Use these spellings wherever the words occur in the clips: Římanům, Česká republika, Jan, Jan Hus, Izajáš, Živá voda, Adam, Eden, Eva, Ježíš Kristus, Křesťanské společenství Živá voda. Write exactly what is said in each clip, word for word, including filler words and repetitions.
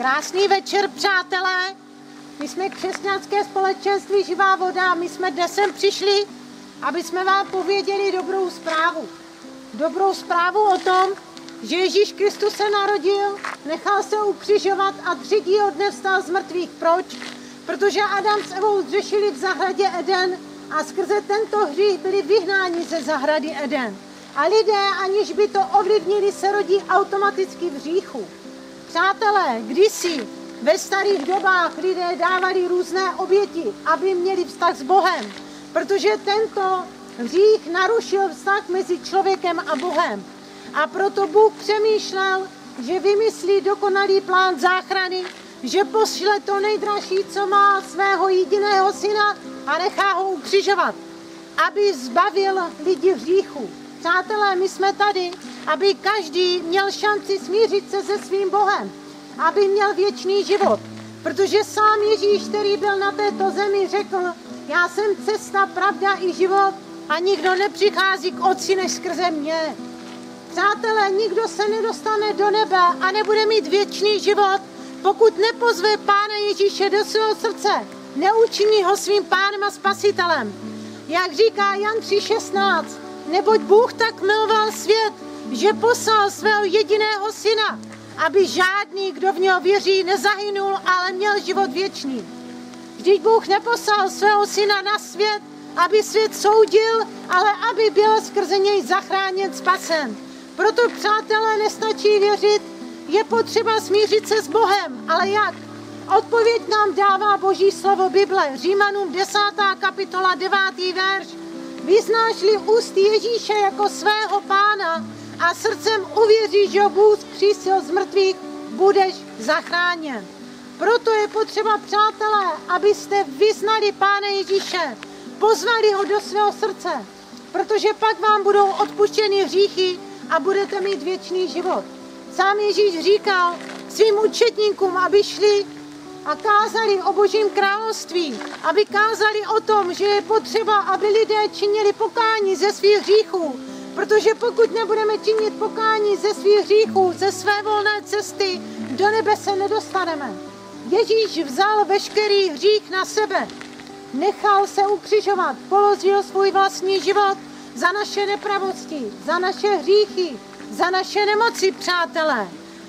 Krásný večer, přátelé. My jsme Křesťanské společenství Živá voda. My jsme dnes sem přišli, aby jsme vám pověděli dobrou zprávu. Dobrou zprávu o tom, že Ježíš Kristus se narodil, nechal se ukřižovat a třetího dne vstal z mrtvých. Proč? Protože Adam s Evou zřešili v zahradě Eden a skrze tento hřích byli vyhnáni ze zahrady Eden. A lidé, aniž by to ovlivnili, se rodí automaticky v hříchu. Přátelé, kdysi ve starých dobách lidé dávali různé oběti, aby měli vztah s Bohem, protože tento hřích narušil vztah mezi člověkem a Bohem. A proto Bůh přemýšlel, že vymyslí dokonalý plán záchrany, že pošle to nejdražší, co má, svého jediného syna a nechá ho ukřižovat, aby zbavil lidi hříchu. Přátelé, my jsme tady, aby každý měl šanci smířit se se svým Bohem, aby měl věčný život. Protože sám Ježíš, který byl na této zemi, řekl: já jsem cesta, pravda i život a nikdo nepřichází k Otci než skrze mě. Přátelé, nikdo se nedostane do nebe a nebude mít věčný život, pokud nepozve Pána Ježíše do svého srdce, neučiní ho svým Pánem a Spasitelem. Jak říká Jan tři šestnáct, neboť Bůh tak miloval svět, že poslal svého jediného syna, aby žádný, kdo v něho věří, nezahynul, ale měl život věčný. Vždyť Bůh neposlal svého syna na svět, aby svět soudil, ale aby byl skrze něj zachráněn, spasen. Proto, přátelé, nestačí věřit, je potřeba smířit se s Bohem. Ale jak? Odpověď nám dává Boží slovo Bible. Římanům desátá kapitola devátý verš. Vyznáš-li ústy Ježíše jako svého Pána a srdcem uvěříš, že Bůh vzkřísil z mrtvých, budeš zachráněn. Proto je potřeba, přátelé, abyste vyznali Pána Ježíše, poznali ho do svého srdce, protože pak vám budou odpuštěny hříchy a budete mít věčný život. Sám Ježíš říkal svým učedníkům, aby šli a kázali o Božím království, aby kázali o tom, že je potřeba, aby lidé činili pokání ze svých hříchů, protože pokud nebudeme činit pokání ze svých hříchů, ze své volné cesty, do nebe se nedostaneme. Ježíš vzal veškerý hřích na sebe, nechal se ukřižovat, položil svůj vlastní život za naše nepravosti, za naše hříchy, za naše nemoci, přátelé.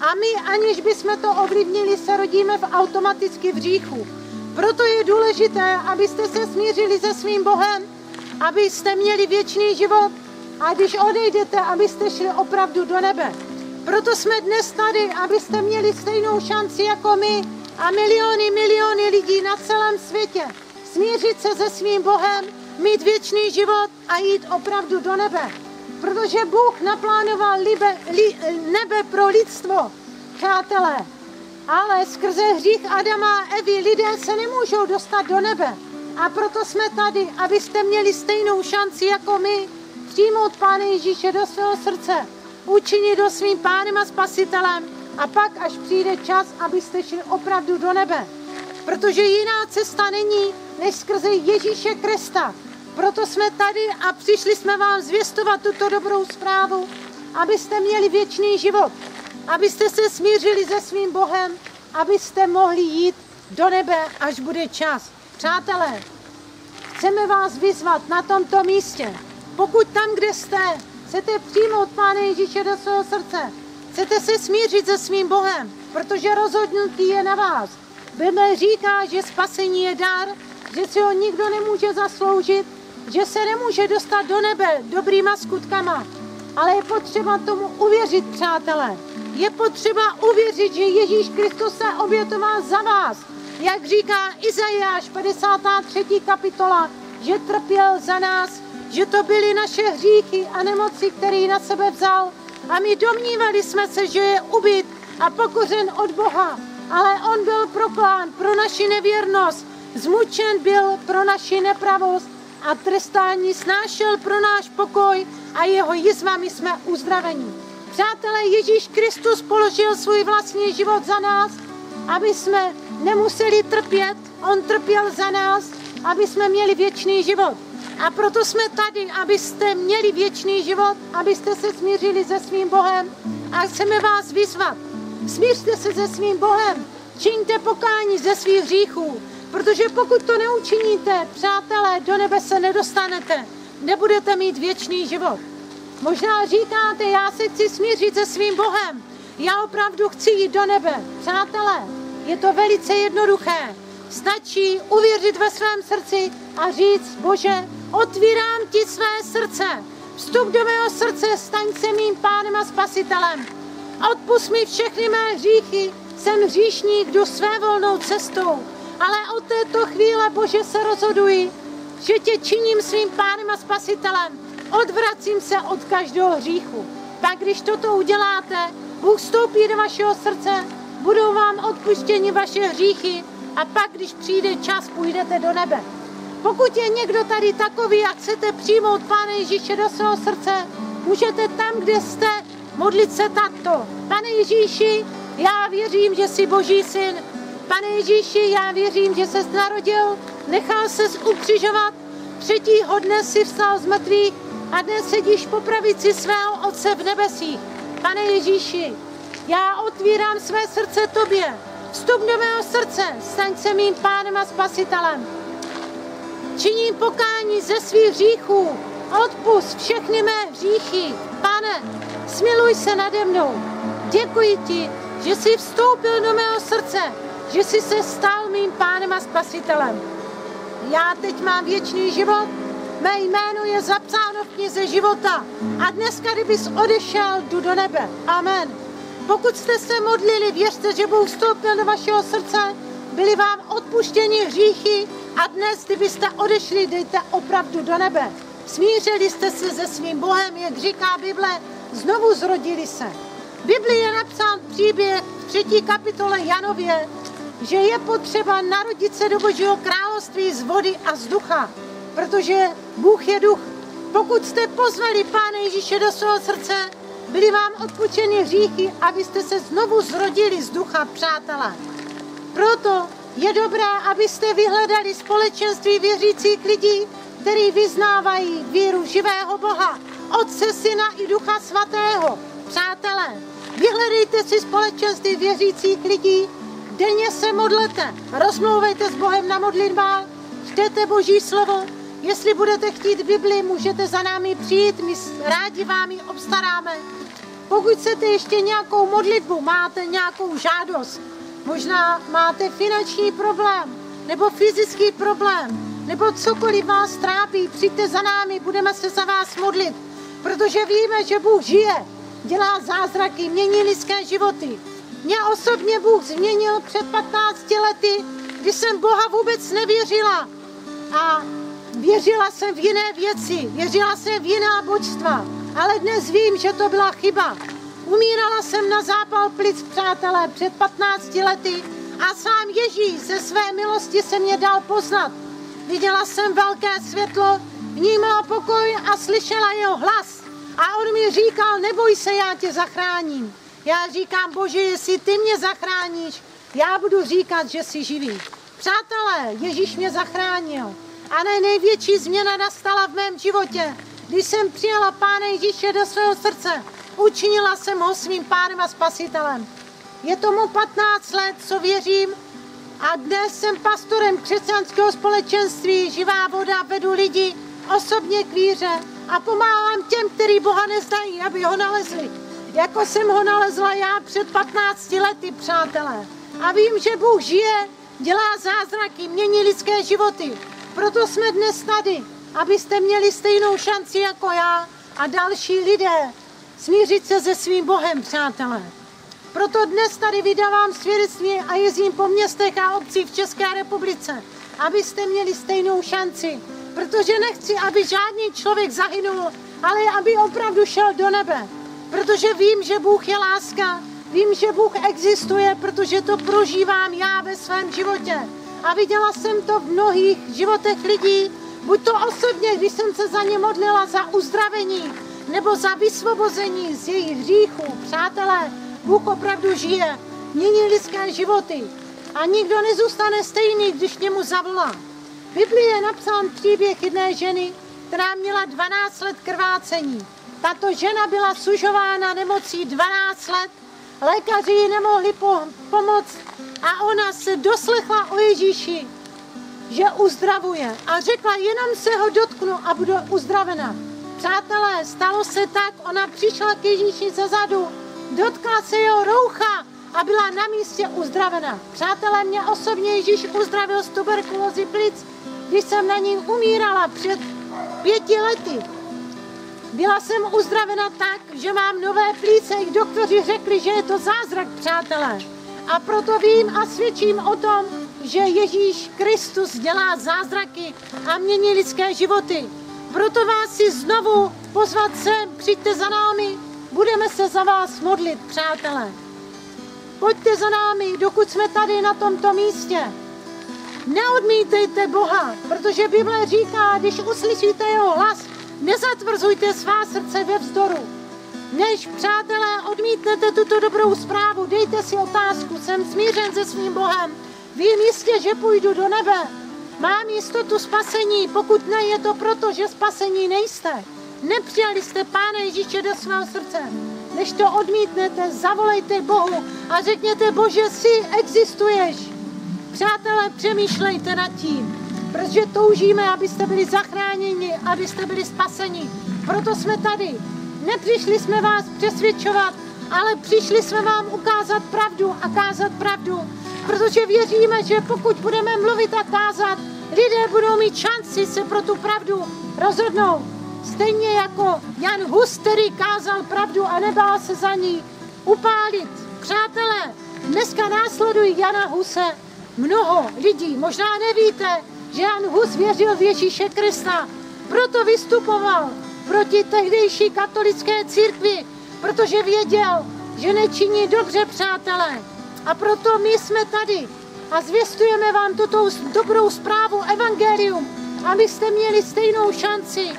A my, aniž bychom to ovlivnili, se rodíme v automaticky v hříchu. Proto je důležité, abyste se smířili se svým Bohem, abyste měli věčný život a když odejdete, abyste šli opravdu do nebe. Proto jsme dnes tady, abyste měli stejnou šanci jako my a miliony, miliony lidí na celém světě. Smířit se se svým Bohem, mít věčný život a jít opravdu do nebe. Protože Bůh naplánoval libe, li, nebe pro lidstvo, přátelé. Ale skrze hřích Adama a Evy lidé se nemůžou dostat do nebe. A proto jsme tady, abyste měli stejnou šanci jako my přijmout Pána Ježíše do svého srdce, učinit ho svým Pánem a Spasitelem a pak, až přijde čas, abyste šli opravdu do nebe. Protože jiná cesta není, než skrze Ježíše Krista. Proto jsme tady a přišli jsme vám zvěstovat tuto dobrou zprávu, abyste měli věčný život, abyste se smířili se svým Bohem, abyste mohli jít do nebe, až bude čas. Přátelé, chceme vás vyzvat na tomto místě. Pokud tam, kde jste, chcete přijmout Pána Ježíše do svého srdce, chcete se smířit se svým Bohem, protože rozhodnutí je na vás. Bible říká, že spasení je dar, že si ho nikdo nemůže zasloužit, že se nemůže dostat do nebe dobrýma skutkama. Ale je potřeba tomu uvěřit, přátelé. Je potřeba uvěřit, že Ježíš Kristus se obětoval za vás. Jak říká Izajáš padesátá třetí kapitola, že trpěl za nás, že to byly naše hříchy a nemoci, které na sebe vzal. A my domnívali jsme se, že je ubyt a pokořen od Boha. Ale on byl proklán pro naši nevěrnost, zmučen byl pro naši nepravost a trestání snášel pro náš pokoj a jeho jizvami jsme uzdraveni. Přátelé, Ježíš Kristus položil svůj vlastní život za nás, aby jsme nemuseli trpět, on trpěl za nás, aby jsme měli věčný život. A proto jsme tady, abyste měli věčný život, abyste se smířili se svým Bohem a chceme vás vyzvat. Smířte se se svým Bohem, Čiňte pokání ze svých hříchů, protože pokud to neučiníte, přátelé, do nebe se nedostanete, nebudete mít věčný život. Možná říkáte, já se chci smířit se svým Bohem, já opravdu chci jít do nebe. Přátelé, je to velice jednoduché. Stačí uvěřit ve svém srdci a říct, Bože, otvírám ti své srdce. Vstup do mého srdce, staň se mým pánem a spasitelem. Odpusť mi všechny mé hříchy, jsem hříšník, jdu své volnou cestou. Ale od této chvíle, Bože, se rozhoduji, že tě činím svým pánem a spasitelem. Odvracím se od každého hříchu. Tak když toto uděláte, Bůh vstoupí do vašeho srdce, budou vám odpuštěni vaše hříchy a pak, když přijde čas, půjdete do nebe. Pokud je někdo tady takový a chcete přijmout Pána Ježíše do svého srdce, můžete tam, kde jste, modlit se takto. Pane Ježíši, já věřím, že jsi Boží syn. Pane Ježíši, já věřím, že ses narodil, nechal ses ukřižovat, třetího dne si vstal z mrtvých a dnes sedíš po pravici svého Otce v nebesích. Pane Ježíši, já otvírám své srdce tobě. Vstup do mého srdce, staň se mým pánem a spasitelem. Činím pokání ze svých hříchů, odpusť všechny mé hříchy. Pane, smiluj se nade mnou. Děkuji ti, že jsi vstoupil do mého srdce, že jsi se stal mým pánem a spasitelem. Já teď mám věčný život, mé jméno je zapsáno v knize života a dneska, kdybys odešel, jdu do nebe. Amen. Pokud jste se modlili, věřte, že Bůh vstoupil do vašeho srdce, byli vám odpuštěni hříchy a dnes, kdybyste odešli, jdete opravdu do nebe. Smířili jste se se svým Bohem, jak říká Bible, znovu zrodili se. V Biblii je napsán příběh v třetí kapitole Janově, že je potřeba narodit se do Božího království z vody a z ducha, protože Bůh je duch. Pokud jste pozvali Pána Ježíše do svého srdce, byly vám odpuštěny hříchy, abyste se znovu zrodili z ducha, přátelé. Proto je dobré, abyste vyhledali společenství věřících lidí, kteří vyznávají víru živého Boha, Otce, Syna i Ducha Svatého. Přátelé, vyhledejte si společenství věřících lidí, denně se modlete, rozmlouvejte s Bohem na modlitbách, čtěte Boží slovo. Jestli budete chtít Bibli, můžete za námi přijít, my rádi vám ji obstaráme. Pokud chcete ještě nějakou modlitbu, máte nějakou žádost, možná máte finanční problém, nebo fyzický problém, nebo cokoliv vás trápí, přijďte za námi, budeme se za vás modlit, protože víme, že Bůh žije, dělá zázraky, mění lidské životy. Mě osobně Bůh změnil před patnácti lety, když jsem Boha vůbec nevěřila a věřila jsem v jiné věci, věřila jsem v jiná božstva, ale dnes vím, že to byla chyba. Umírala jsem na zápal plic, přátelé, před patnácti lety a sám Ježíš ze své milosti se mě dal poznat. Viděla jsem velké světlo, vnímala pokoj a slyšela jeho hlas. A on mi říkal, neboj se, já tě zachráním. Já říkám, Bože, jestli ty mě zachráníš, já budu říkat, že jsi živý. Přátelé, Ježíš mě zachránil. A ne, největší změna nastala v mém životě. Když jsem přijala Pána Ježíše do svého srdce, učinila jsem ho svým pánem a spasitelem. Je tomu patnáct let, co věřím, a dnes jsem pastorem křesťanského společenství Živá voda, vedu lidi osobně k víře a pomáhám těm, kteří Boha neznají, aby ho nalezli. Jako jsem ho nalezla já před patnácti lety, přátelé. A vím, že Bůh žije, dělá zázraky, mění lidské životy. Proto jsme dnes tady, abyste měli stejnou šanci jako já a další lidé smířit se se svým Bohem, přátelé. Proto dnes tady vydávám svědectví a jezdím po městech a obcích v České republice, abyste měli stejnou šanci, protože nechci, aby žádný člověk zahynul, ale aby opravdu šel do nebe. Protože vím, že Bůh je láska, vím, že Bůh existuje, protože to prožívám já ve svém životě. A viděla jsem to v mnohých životech lidí, buď to osobně, když jsem se za ně modlila za uzdravení, nebo za vysvobození z jejich hříchů. Přátelé, Bůh opravdu žije, mění lidské životy a nikdo nezůstane stejný, když němu zavolá. V Biblii je napsán příběh jedné ženy, která měla dvanáct let krvácení. Tato žena byla sužována nemocí dvanáct let, lékaři ji nemohli po- pomoct, a ona se doslechla o Ježíši, že uzdravuje a řekla, jenom se ho dotknu a budu uzdravena. Přátelé, stalo se tak, ona přišla k Ježíši zezadu, dotkla se jeho roucha a byla na místě uzdravena. Přátelé, mě osobně Ježíš uzdravil z tuberkulózy plic, když jsem na ní umírala před pěti lety. Byla jsem uzdravena tak, že mám nové plíce, i doktoři řekli, že je to zázrak, přátelé. A proto vím a svědčím o tom, že Ježíš Kristus dělá zázraky a mění lidské životy. Proto vás si znovu pozvat sem, přijďte za námi, budeme se za vás modlit, přátelé. Pojďte za námi, dokud jsme tady na tomto místě. Neodmítejte Boha, protože Bible říká, když uslyšíte jeho hlas, nezatvrzujte svá srdce ve vzdoru. Než, přátelé, odmítnete tuto dobrou zprávu, dejte si otázku, jsem smířen se svým Bohem, vím jistě, že půjdu do nebe, mám jistotu spasení, pokud ne, je to proto, že spasení nejste. Nepřijali jste Pána Ježíše do svého srdce. Než to odmítnete, zavolejte Bohu a řekněte, Bože, jsi, existuješ. Přátelé, přemýšlejte nad tím. Protože toužíme, abyste byli zachráněni, abyste byli spaseni. Proto jsme tady. Nepřišli jsme vás přesvědčovat, ale přišli jsme vám ukázat pravdu a kázat pravdu. Protože věříme, že pokud budeme mluvit a kázat, lidé budou mít šanci se pro tu pravdu rozhodnout. Stejně jako Jan Hus, který kázal pravdu a nebál se za ní upálit. Přátelé, dneska následují Jana Huse mnoho lidí. Možná nevíte, že Jan Hus věřil v Ježíše Krista, proto vystupoval proti tehdejší katolické církvi, protože věděl, že nečiní dobře, přátelé. A proto my jsme tady a zvěstujeme vám tuto dobrou zprávu, evangelium, abyste měli stejnou šanci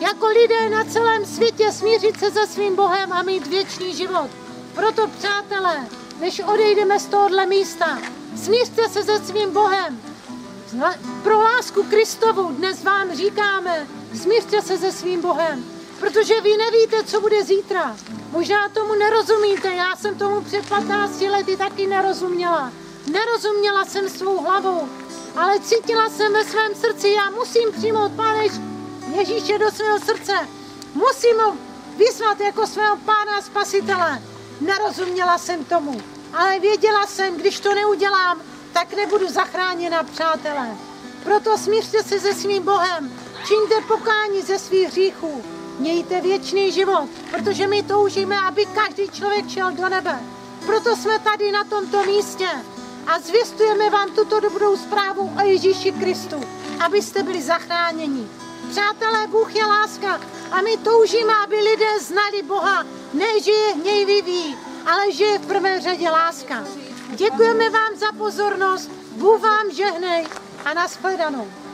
jako lidé na celém světě smířit se se svým Bohem a mít věčný život. Proto, přátelé, než odejdeme z tohohle místa, smířte se se svým Bohem. Pro lásku Kristovu dnes vám říkáme, smířte se se svým Bohem, protože vy nevíte, co bude zítra. Možná tomu nerozumíte, já jsem tomu před patnácti lety taky nerozuměla. Nerozuměla jsem svou hlavou, ale cítila jsem ve svém srdci, já musím přijmout Pána Ježíše do svého srdce. Musím ho vyzvat jako svého Pána a Spasitele. Nerozuměla jsem tomu, ale věděla jsem, když to neudělám, tak nebudu zachráněna, přátelé. Proto smířte se se svým Bohem, čiňte pokání ze svých hříchů, mějte věčný život, protože my toužíme, aby každý člověk šel do nebe. Proto jsme tady na tomto místě a zvěstujeme vám tuto dobrou zprávu o Ježíši Kristu, abyste byli zachráněni. Přátelé, Bůh je láska a my toužíme, aby lidé znali Boha, ne že je hněvivý, ale že je v prvé řadě láska. Děkujeme vám za pozornost, Bůh vám žehnej a nashledanou.